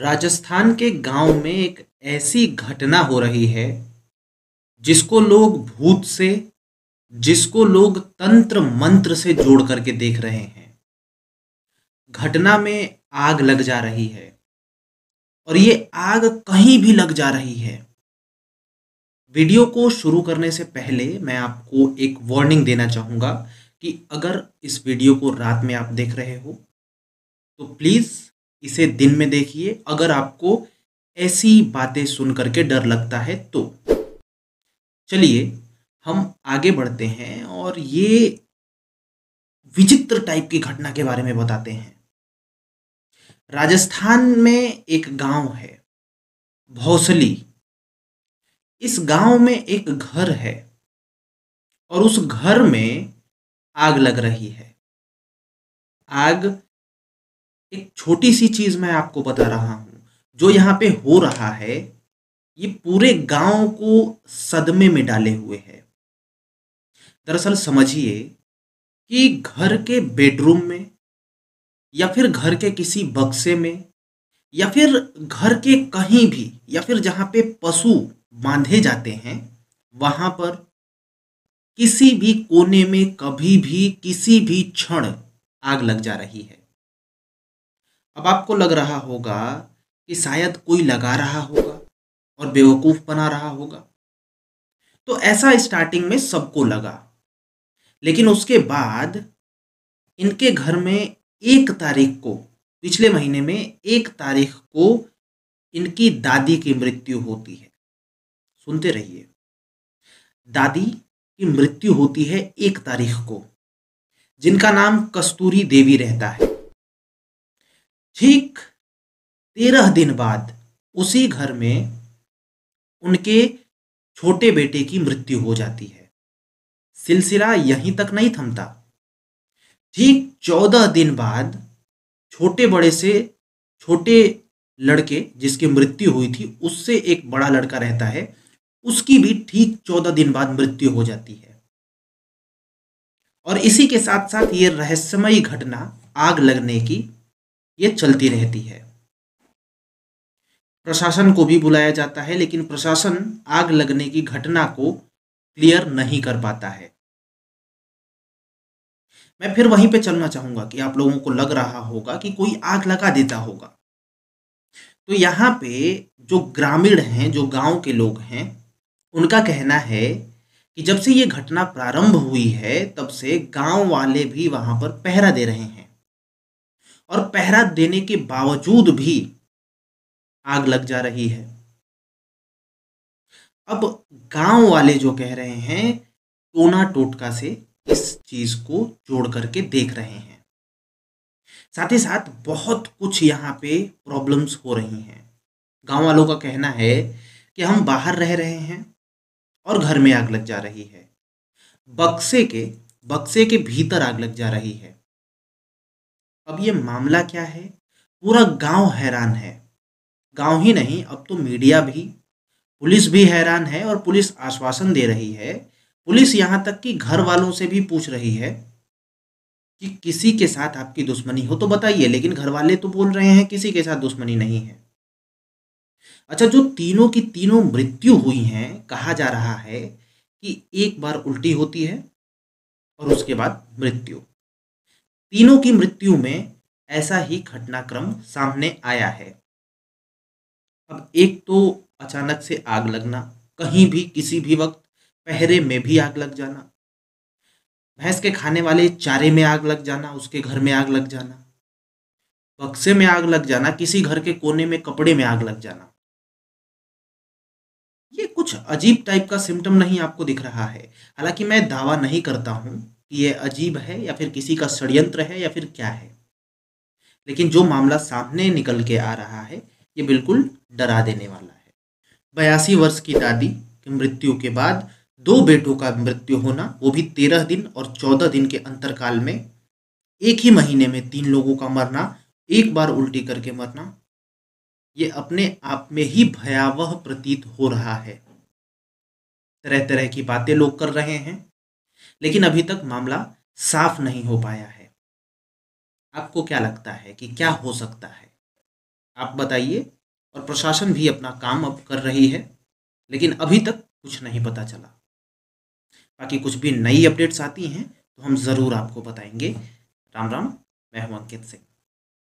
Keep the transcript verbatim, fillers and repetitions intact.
राजस्थान के गांव में एक ऐसी घटना हो रही है जिसको लोग भूत से, जिसको लोग तंत्र मंत्र से जोड़ करके देख रहे हैं। घटना में आग लग जा रही है और ये आग कहीं भी लग जा रही है। वीडियो को शुरू करने से पहले मैं आपको एक वार्निंग देना चाहूँगा कि अगर इस वीडियो को रात में आप देख रहे हो तो प्लीज़ इसे दिन में देखिए, अगर आपको ऐसी बातें सुन करके डर लगता है तो। चलिए हम आगे बढ़ते हैं और ये विचित्र टाइप की घटना के बारे में बताते हैं। राजस्थान में एक गांव है भैंसली। इस गांव में एक घर है और उस घर में आग लग रही है। आग एक छोटी सी चीज मैं आपको बता रहा हूं, जो यहाँ पे हो रहा है ये पूरे गांव को सदमे में डाले हुए है। दरअसल समझिए कि घर के बेडरूम में या फिर घर के किसी बक्से में या फिर घर के कहीं भी या फिर जहाँ पे पशु बांधे जाते हैं वहां पर किसी भी कोने में कभी भी किसी भी क्षण आग लग जा रही है। अब आपको लग रहा होगा कि शायद कोई लगा रहा होगा और बेवकूफ़ बना रहा होगा, तो ऐसा स्टार्टिंग में सबको लगा। लेकिन उसके बाद इनके घर में एक तारीख को, पिछले महीने में एक तारीख को इनकी दादी की मृत्यु होती है। सुनते रहिए, दादी की मृत्यु होती है एक तारीख को, जिनका नाम कस्तूरी देवी रहता है। ठीक तेरह दिन बाद उसी घर में उनके छोटे बेटे की मृत्यु हो जाती है। सिलसिला यहीं तक नहीं थमता। ठीक चौदह दिन बाद छोटे बड़े से छोटे लड़के, जिसकी मृत्यु हुई थी, उससे एक बड़ा लड़का रहता है, उसकी भी ठीक चौदह दिन बाद मृत्यु हो जाती है। और इसी के साथ साथ ये रहस्यमयी घटना आग लगने की ये चलती रहती है। प्रशासन को भी बुलाया जाता है लेकिन प्रशासन आग लगने की घटना को क्लियर नहीं कर पाता है। मैं फिर वहीं पे चलना चाहूंगा कि आप लोगों को लग रहा होगा कि कोई आग लगा देता होगा, तो यहाँ पे जो ग्रामीण हैं, जो गांव के लोग हैं, उनका कहना है कि जब से ये घटना प्रारंभ हुई है तब से गांव वाले भी वहां पर पहरा दे रहे हैं और पहरा देने के बावजूद भी आग लग जा रही है। अब गांव वाले जो कह रहे हैं, टोना टोटका से इस चीज को जोड़ करके देख रहे हैं। साथ ही साथ बहुत कुछ यहाँ पे प्रॉब्लम्स हो रही हैं। गांव वालों का कहना है कि हम बाहर रह रहे हैं और घर में आग लग जा रही है, बक्से के बक्से के भीतर आग लग जा रही है। अब ये मामला क्या है? पूरा गांव हैरान है। गांव ही नहीं, अब तो मीडिया भी, पुलिस भी हैरान है और पुलिस आश्वासन दे रही है। पुलिस यहाँ तक कि घर वालों से भी पूछ रही है कि किसी के साथ आपकी दुश्मनी हो तो बताइए, लेकिन घर वाले तो बोल रहे हैं किसी के साथ दुश्मनी नहीं है। अच्छा, जो तीनों की तीनों मृत्यु हुई हैं, कहा जा रहा है कि एक बार उल्टी होती है और उसके बाद मृत्यु। तीनों की मृत्यु में ऐसा ही घटनाक्रम सामने आया है। अब एक तो अचानक से आग लगना, कहीं भी किसी भी वक्त पहरे में भी आग लग जाना, भैंस के खाने वाले चारे में आग लग जाना, उसके घर में आग लग जाना, बक्से में आग लग जाना, किसी घर के कोने में कपड़े में आग लग जाना। ये कुछ अजीब टाइप का सिम्टम नहीं आपको दिख रहा है? हालांकि मैं दावा नहीं करता हूं कि ये अजीब है या फिर किसी का षड्यंत्र है या फिर क्या है, लेकिन जो मामला सामने निकल के आ रहा है ये बिल्कुल डरा देने वाला है। बयासी वर्ष की दादी की मृत्यु के बाद दो बेटों का मृत्यु होना, वो भी तेरह दिन और चौदह दिन के अंतरकाल में, एक ही महीने में तीन लोगों का मरना, एक बार उल्टी करके मरना, ये अपने आप में ही भयावह प्रतीत हो रहा है। तरह तरह की बातें लोग कर रहे हैं लेकिन अभी तक मामला साफ नहीं हो पाया है। आपको क्या लगता है कि क्या हो सकता है? आप बताइए। और प्रशासन भी अपना काम अब कर रही है, लेकिन अभी तक कुछ नहीं पता चला। बाकी कुछ भी नई अपडेट्स आती हैं तो हम ज़रूर आपको बताएंगे। राम राम, मैं हूं अंकित सिंह।